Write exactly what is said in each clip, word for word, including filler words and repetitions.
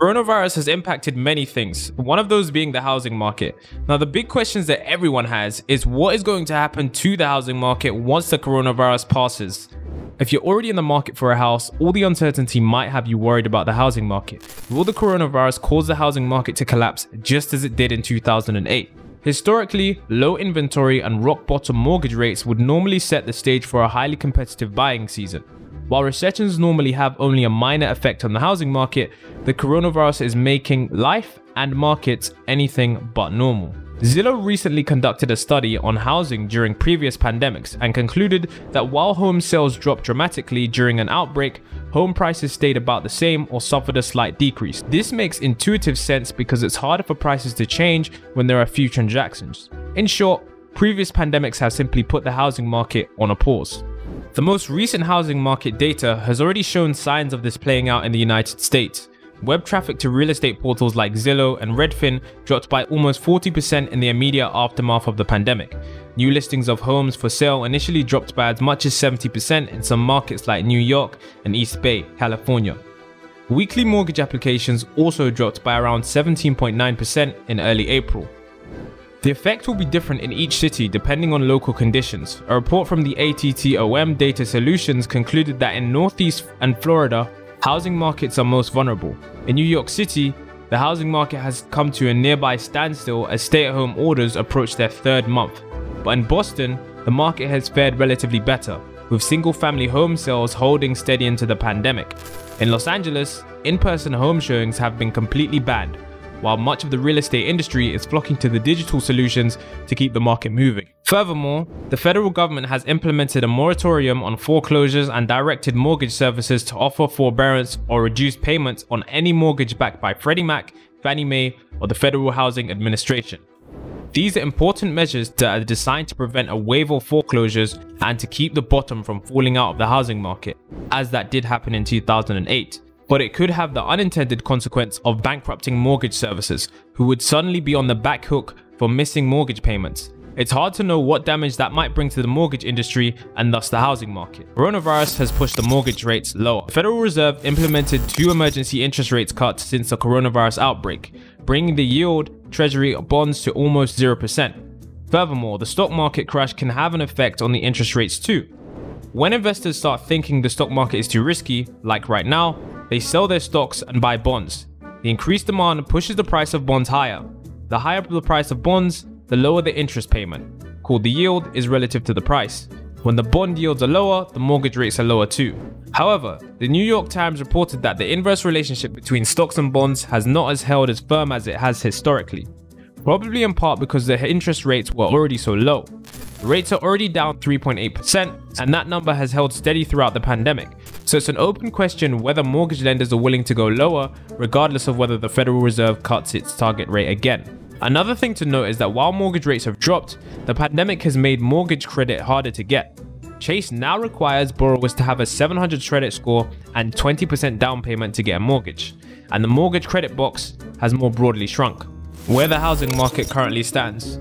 Coronavirus has impacted many things, one of those being the housing market. Now, the big questions that everyone has is what is going to happen to the housing market once the coronavirus passes? If you're already in the market for a house, all the uncertainty might have you worried about the housing market. Will the coronavirus cause the housing market to collapse just as it did in two thousand eight? Historically, low inventory and rock-bottom mortgage rates would normally set the stage for a highly competitive buying season. While recessions normally have only a minor effect on the housing market, the coronavirus is making life and markets anything but normal. Zillow recently conducted a study on housing during previous pandemics and concluded that while home sales dropped dramatically during an outbreak, home prices stayed about the same or suffered a slight decrease. This makes intuitive sense because it's harder for prices to change when there are few transactions. In short, previous pandemics have simply put the housing market on a pause. The most recent housing market data has already shown signs of this playing out in the United States. Web traffic to real estate portals like Zillow and Redfin dropped by almost forty percent in the immediate aftermath of the pandemic. New listings of homes for sale initially dropped by as much as seventy percent in some markets like New York and East Bay, California. Weekly mortgage applications also dropped by around seventeen point nine percent in early April. The effect will be different in each city depending on local conditions. A report from the ATTOM Data Solutions concluded that in Northeast and Florida, housing markets are most vulnerable. In New York City, the housing market has come to a nearby standstill as stay-at-home orders approach their third month. But in Boston, the market has fared relatively better, with single-family home sales holding steady into the pandemic. In Los Angeles, in-person home showings have been completely banned, while much of the real estate industry is flocking to the digital solutions to keep the market moving. Furthermore, the federal government has implemented a moratorium on foreclosures and directed mortgage services to offer forbearance or reduce payments on any mortgage backed by Freddie Mac, Fannie Mae, or the Federal Housing Administration. These are important measures that are designed to prevent a wave of foreclosures and to keep the bottom from falling out of the housing market, as that did happen in two thousand eight. But it could have the unintended consequence of bankrupting mortgage servicers, who would suddenly be on the back hook for missing mortgage payments. It's hard to know what damage that might bring to the mortgage industry and thus the housing market. Coronavirus has pushed the mortgage rates lower. The Federal Reserve implemented two emergency interest rates cuts since the coronavirus outbreak, bringing the yield treasury bonds to almost zero percent. Furthermore, the stock market crash can have an effect on the interest rates too. When investors start thinking the stock market is too risky, like right now, they sell their stocks and buy bonds. The increased demand pushes the price of bonds higher. The higher the price of bonds, the lower the interest payment, called the yield, is relative to the price. When the bond yields are lower, the mortgage rates are lower too. However, the New York Times reported that the inverse relationship between stocks and bonds has not as held as firm as it has historically, probably in part because the interest rates were already so low. The rates are already down three point eight percent, and that number has held steady throughout the pandemic. So it's an open question whether mortgage lenders are willing to go lower, regardless of whether the Federal Reserve cuts its target rate again. Another thing to note is that while mortgage rates have dropped, the pandemic has made mortgage credit harder to get. Chase now requires borrowers to have a seven hundred credit score and twenty percent down payment to get a mortgage, and the mortgage credit box has more broadly shrunk. Where the housing market currently stands.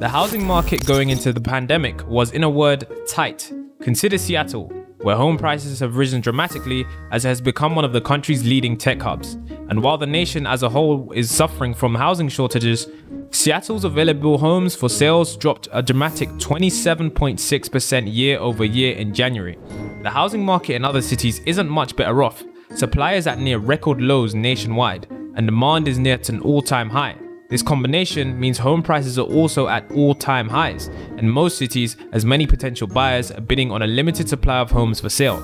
The housing market going into the pandemic was, in a word, tight. Consider Seattle, where home prices have risen dramatically as it has become one of the country's leading tech hubs. And while the nation as a whole is suffering from housing shortages, Seattle's available homes for sales dropped a dramatic twenty-seven point six percent year over year in January. The housing market in other cities isn't much better off. Supply is at near record lows nationwide, and demand is near to an all-time high. This combination means home prices are also at all-time highs. In most cities, as many potential buyers are bidding on a limited supply of homes for sale.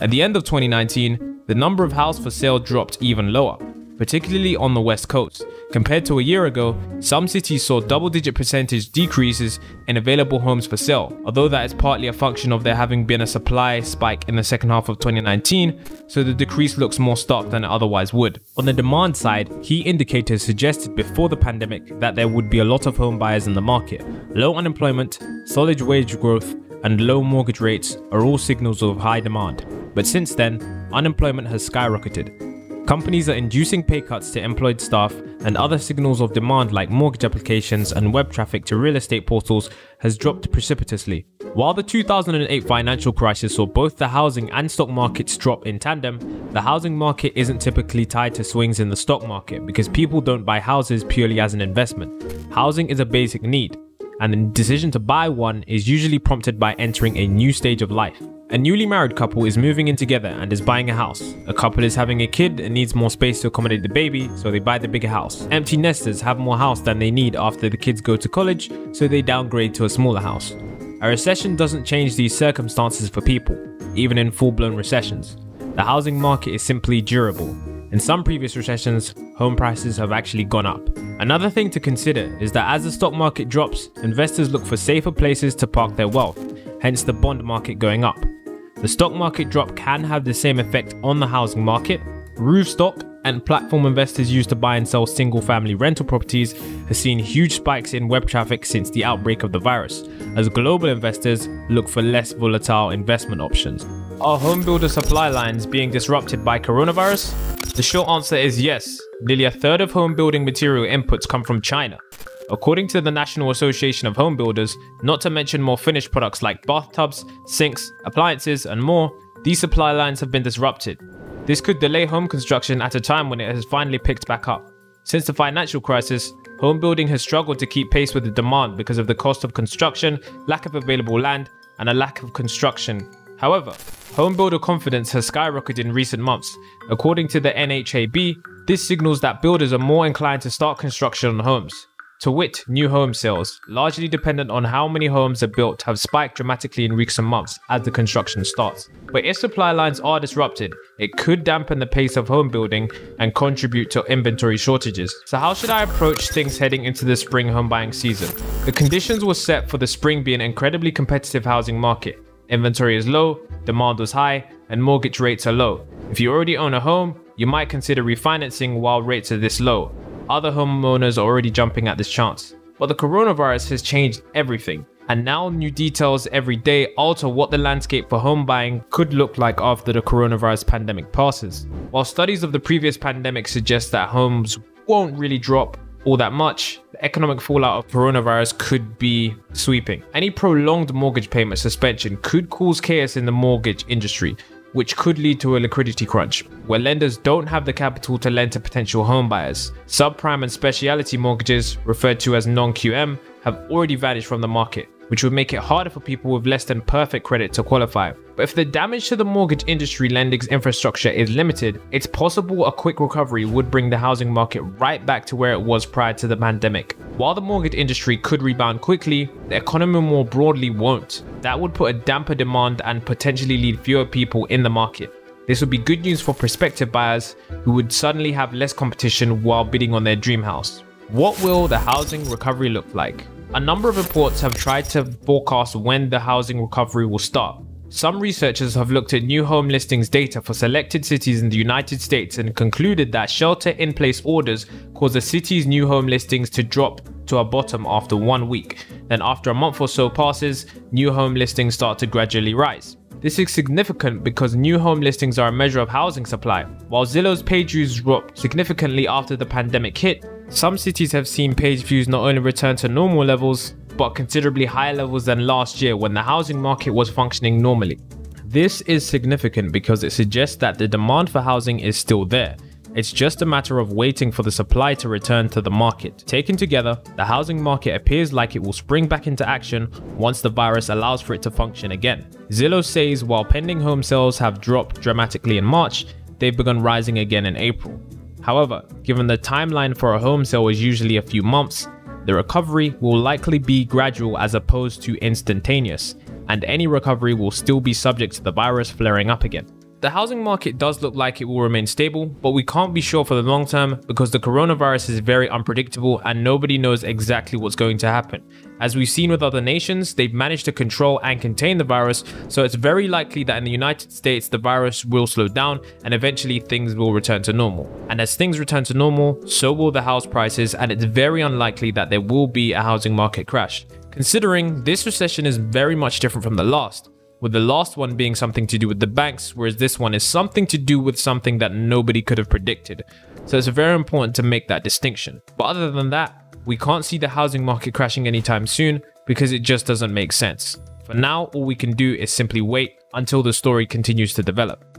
At the end of twenty nineteen, the number of houses for sale dropped even lower, particularly on the West Coast. Compared to a year ago, some cities saw double-digit percentage decreases in available homes for sale, although that is partly a function of there having been a supply spike in the second half of twenty nineteen, so the decrease looks more stark than it otherwise would. On the demand side, key indicators suggested before the pandemic that there would be a lot of home buyers in the market. Low unemployment, solid wage growth, and low mortgage rates are all signals of high demand. But since then, unemployment has skyrocketed. Companies are inducing pay cuts to employed staff, and other signals of demand like mortgage applications and web traffic to real estate portals has dropped precipitously. While the two thousand eight financial crisis saw both the housing and stock markets drop in tandem, the housing market isn't typically tied to swings in the stock market because people don't buy houses purely as an investment. Housing is a basic need, and the decision to buy one is usually prompted by entering a new stage of life. A newly married couple is moving in together and is buying a house. A couple is having a kid and needs more space to accommodate the baby, so they buy the bigger house. Empty nesters have more house than they need after the kids go to college, so they downgrade to a smaller house. A recession doesn't change these circumstances for people, even in full-blown recessions. The housing market is simply durable. In some previous recessions, home prices have actually gone up. Another thing to consider is that as the stock market drops, investors look for safer places to park their wealth, hence the bond market going up. The stock market drop can have the same effect on the housing market. Roofstock and platform investors used to buy and sell single-family rental properties have seen huge spikes in web traffic since the outbreak of the virus, as global investors look for less volatile investment options. Are home builder supply lines being disrupted by coronavirus? The short answer is yes. Nearly a third of home building material inputs come from China, according to the National Association of Home Builders, not to mention more finished products like bathtubs, sinks, appliances, and more. These supply lines have been disrupted. This could delay home construction at a time when it has finally picked back up. Since the financial crisis, home building has struggled to keep pace with the demand because of the cost of construction, lack of available land, and a lack of construction. However, home builder confidence has skyrocketed in recent months. According to the N H A B, this signals that builders are more inclined to start construction on homes. To wit, new home sales, largely dependent on how many homes are built, have spiked dramatically in recent months as the construction starts. But if supply lines are disrupted, it could dampen the pace of home building and contribute to inventory shortages. So how should I approach things heading into the spring home buying season? The conditions were set for the spring being an incredibly competitive housing market. Inventory is low, demand was high, and mortgage rates are low. If you already own a home, you might consider refinancing while rates are this low. Other homeowners are already jumping at this chance. But the coronavirus has changed everything, and now new details every day alter what the landscape for home buying could look like after the coronavirus pandemic passes. While studies of the previous pandemic suggest that homes won't really drop all that much, the economic fallout of coronavirus could be sweeping. Any prolonged mortgage payment suspension could cause chaos in the mortgage industry, which could lead to a liquidity crunch, where lenders don't have the capital to lend to potential home buyers. Subprime and specialty mortgages, referred to as non Q M, have already vanished from the market, which would make it harder for people with less than perfect credit to qualify. But if the damage to the mortgage industry lending's infrastructure is limited, it's possible a quick recovery would bring the housing market right back to where it was prior to the pandemic. While the mortgage industry could rebound quickly, the economy more broadly won't. That would put a damper demand and potentially lead fewer people in the market. This would be good news for prospective buyers who would suddenly have less competition while bidding on their dream house. What will the housing recovery look like? A number of reports have tried to forecast when the housing recovery will start. Some researchers have looked at new home listings data for selected cities in the United States and concluded that shelter-in-place orders caused the city's new home listings to drop to a bottom after one week. Then after a month or so passes, new home listings start to gradually rise. This is significant because new home listings are a measure of housing supply. While Zillow's page views dropped significantly after the pandemic hit, some cities have seen page views not only return to normal levels, but considerably higher levels than last year when the housing market was functioning normally. This is significant because it suggests that the demand for housing is still there. It's just a matter of waiting for the supply to return to the market. Taken together, the housing market appears like it will spring back into action once the virus allows for it to function again. Zillow says while pending home sales have dropped dramatically in March, they've begun rising again in April. However, given the timeline for a home sale is usually a few months, the recovery will likely be gradual as opposed to instantaneous, and any recovery will still be subject to the virus flaring up again. The housing market does look like it will remain stable, but we can't be sure for the long term because the coronavirus is very unpredictable and nobody knows exactly what's going to happen. As we've seen with other nations, they've managed to control and contain the virus, so it's very likely that in the United States the virus will slow down and eventually things will return to normal. And as things return to normal, so will the house prices, and it's very unlikely that there will be a housing market crash. Considering this recession is very much different from the last, with the last one being something to do with the banks, whereas this one is something to do with something that nobody could have predicted. So it's very important to make that distinction. But other than that, we can't see the housing market crashing anytime soon because it just doesn't make sense. For now, all we can do is simply wait until the story continues to develop.